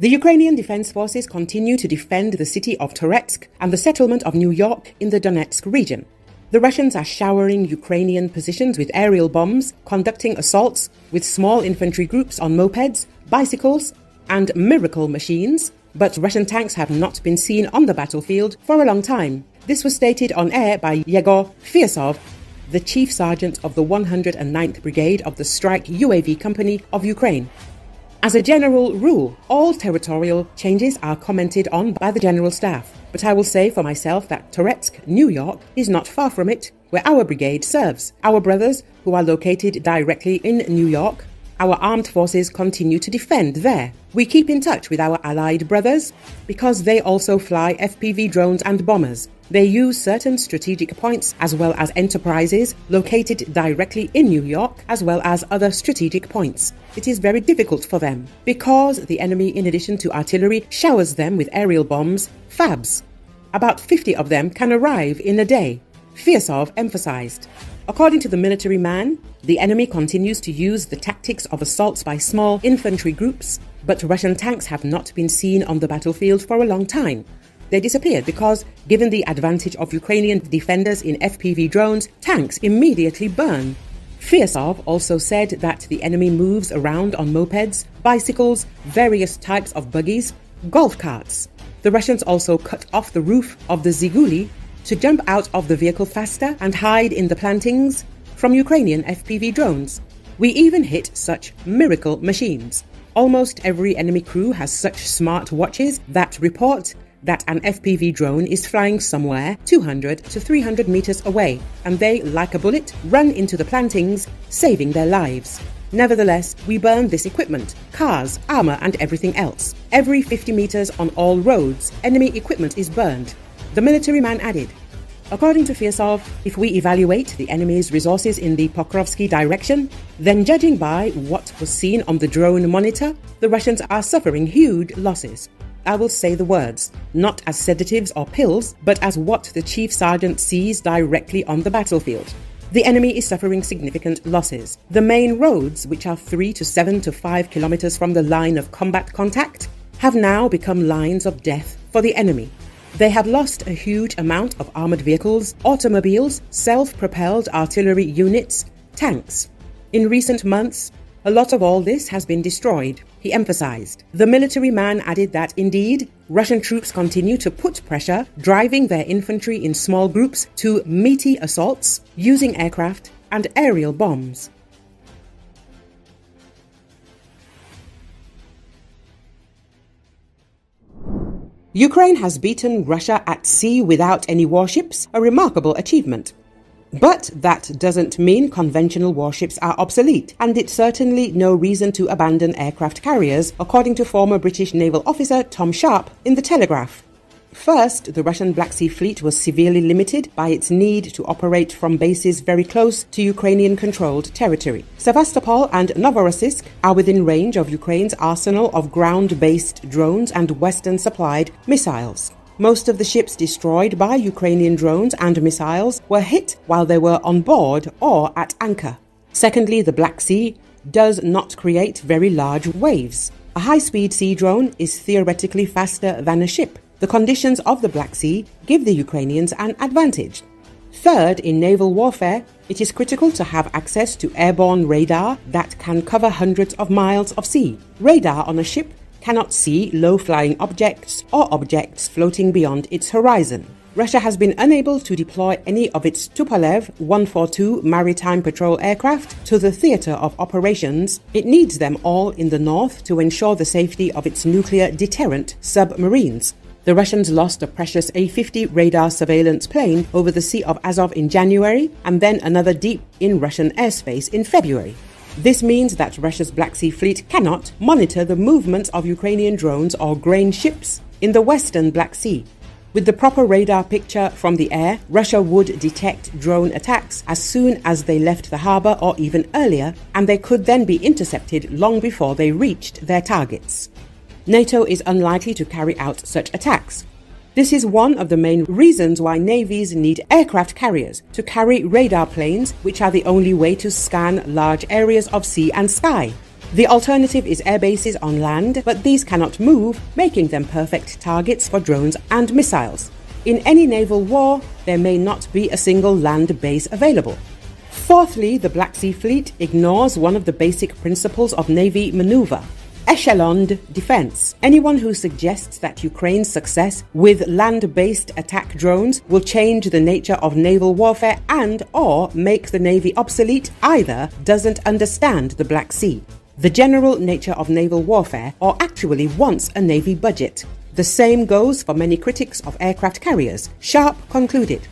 The Ukrainian Defense Forces continue to defend the city of Toretsk and the settlement of New York in the Donetsk region. The Russians are showering Ukrainian positions with aerial bombs, conducting assaults with small infantry groups on mopeds, bicycles, and miracle machines, but Russian tanks have not been seen on the battlefield for a long time. This was stated on air by Yegor Firsov, the Chief Sergeant of the 109th Brigade of the Strike UAV Company of Ukraine. As a general rule, all territorial changes are commented on by the General Staff, but I will say for myself that Toretsk, New York, is not far from it, where our brigade serves. Our brothers, who are located directly in New York, our armed forces continue to defend there. We keep in touch with our allied brothers because they also fly FPV drones and bombers. They use certain strategic points as well as enterprises located directly in New York, as well as other strategic points. It is very difficult for them because the enemy, in addition to artillery, showers them with aerial bombs, FABs. About 50 of them can arrive in a day, Firsov emphasized. According to the military man, the enemy continues to use the tactics of assaults by small infantry groups, but Russian tanks have not been seen on the battlefield for a long time. They disappeared because, given the advantage of Ukrainian defenders in FPV drones, tanks immediately burn. Firsov also said that the enemy moves around on mopeds, bicycles, various types of buggies, golf carts. The Russians also cut off the roof of the Zhiguli to jump out of the vehicle faster and hide in the plantings from Ukrainian FPV drones. We even hit such miracle machines. Almost every enemy crew has such smart watches that report that an FPV drone is flying somewhere 200 to 300 meters away, and they, like a bullet, run into the plantings, saving their lives. Nevertheless, we burn this equipment, cars, armor and everything else. Every 50 meters on all roads, enemy equipment is burned. The military man added, according to Firsov, if we evaluate the enemy's resources in the Pokrovsky direction, then judging by what was seen on the drone monitor, the Russians are suffering huge losses. I will say the words, not as sedatives or pills, but as what the chief sergeant sees directly on the battlefield. The enemy is suffering significant losses. The main roads, which are 3 to 7 to 5 kilometers from the line of combat contact, have now become lines of death for the enemy. They have lost a huge amount of armored vehicles, automobiles, self-propelled artillery units, tanks. In recent months, a lot of all this has been destroyed, he emphasized. The military man added that, indeed, Russian troops continue to put pressure, driving their infantry in small groups to meaty assaults, using aircraft and aerial bombs. Ukraine has beaten Russia at sea without any warships, a remarkable achievement. But that doesn't mean conventional warships are obsolete, and it's certainly no reason to abandon aircraft carriers, according to former British naval officer Tom Sharp in the Telegraph. First, the Russian Black Sea Fleet was severely limited by its need to operate from bases very close to Ukrainian-controlled territory. Sevastopol and Novorossiysk are within range of Ukraine's arsenal of ground-based drones and Western-supplied missiles. Most of the ships destroyed by Ukrainian drones and missiles were hit while they were on board or at anchor. Secondly, the Black Sea does not create very large waves. A high-speed sea drone is theoretically faster than a ship. The conditions of the Black Sea give the Ukrainians an advantage. Third, in naval warfare, it is critical to have access to airborne radar that can cover hundreds of miles of sea. Radar on a ship cannot see low-flying objects or objects floating beyond its horizon. Russia has been unable to deploy any of its Tupolev 142 maritime patrol aircraft to the theater of operations. It needs them all in the north to ensure the safety of its nuclear deterrent submarines. The Russians lost a precious A-50 radar surveillance plane over the Sea of Azov in January and then another deep in Russian airspace in February. This means that Russia's Black Sea Fleet cannot monitor the movements of Ukrainian drones or grain ships in the Western Black Sea. With the proper radar picture from the air, Russia would detect drone attacks as soon as they left the harbor or even earlier, and they could then be intercepted long before they reached their targets. NATO is unlikely to carry out such attacks. This is one of the main reasons why navies need aircraft carriers to carry radar planes, which are the only way to scan large areas of sea and sky. The alternative is airbases on land, but these cannot move, making them perfect targets for drones and missiles. In any naval war, there may not be a single land base available. Fourthly, the Black Sea Fleet ignores one of the basic principles of Navy maneuver: echeloned defense. Anyone who suggests that Ukraine's success with land-based attack drones will change the nature of naval warfare and/or make the Navy obsolete either doesn't understand the Black Sea, the general nature of naval warfare, or actually wants a Navy budget. The same goes for many critics of aircraft carriers, Sharp concluded.